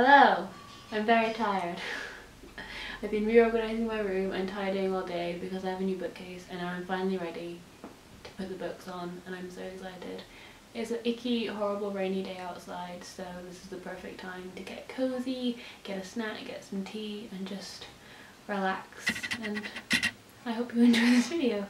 Hello! I'm very tired. I've been reorganizing my room and tidying all day because I have a new bookcase, and now I'm finally ready to put the books on and I'm so excited. It's an icky, horrible rainy day outside, so this is the perfect time to get cozy, get a snack, get some tea and just relax, and I hope you enjoy this video.